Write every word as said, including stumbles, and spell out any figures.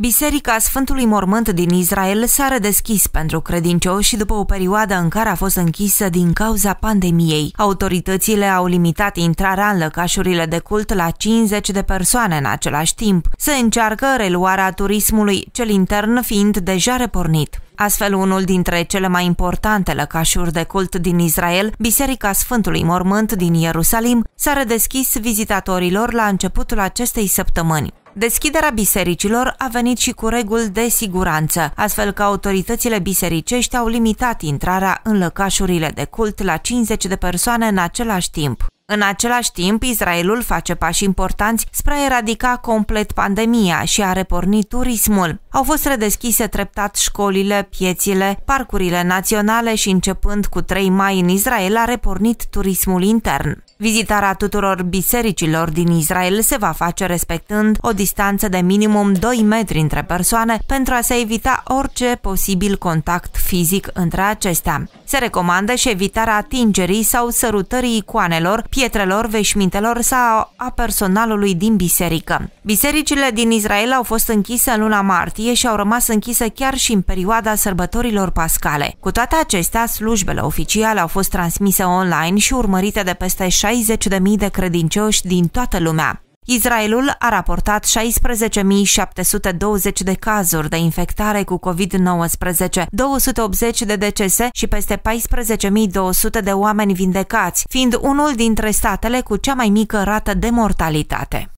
Biserica Sfântului Mormânt din Israel s-a redeschis pentru credincioși după o perioadă în care a fost închisă din cauza pandemiei. Autoritățile au limitat intrarea în lăcașurile de cult la cincizeci de persoane în același timp. Se încearcă reluarea turismului, cel intern fiind deja repornit. Astfel, unul dintre cele mai importante lăcașuri de cult din Israel, Biserica Sfântului Mormânt din Ierusalim, s-a redeschis vizitatorilor la începutul acestei săptămâni. Deschiderea bisericilor a venit și cu reguli de siguranță, astfel că autoritățile bisericești au limitat intrarea în lăcașurile de cult la cincizeci de persoane în același timp. În același timp, Israelul face pași importanți spre a eradica complet pandemia și a reporni turismul. Au fost redeschise treptat școlile, piețile, parcurile naționale și începând cu trei mai în Israel a repornit turismul intern. Vizitarea tuturor bisericilor din Israel se va face respectând o distanță de minimum doi metri între persoane pentru a se evita orice posibil contact fizic între acestea. Se recomandă și evitarea atingerii sau sărutării icoanelor, pietrelor, veșmintelor sau a personalului din biserică. Bisericile din Israel au fost închise în luna martie și au rămas închise chiar și în perioada sărbătorilor pascale. Cu toate acestea, slujbele oficiale au fost transmise online și urmărite de peste șaizeci de mii de credincioși din toată lumea. Israelul a raportat șaisprezece mii șapte sute douăzeci de cazuri de infectare cu COVID nouăsprezece, două sute optzeci de decese și peste paisprezece mii două sute de oameni vindecați, fiind unul dintre statele cu cea mai mică rată de mortalitate.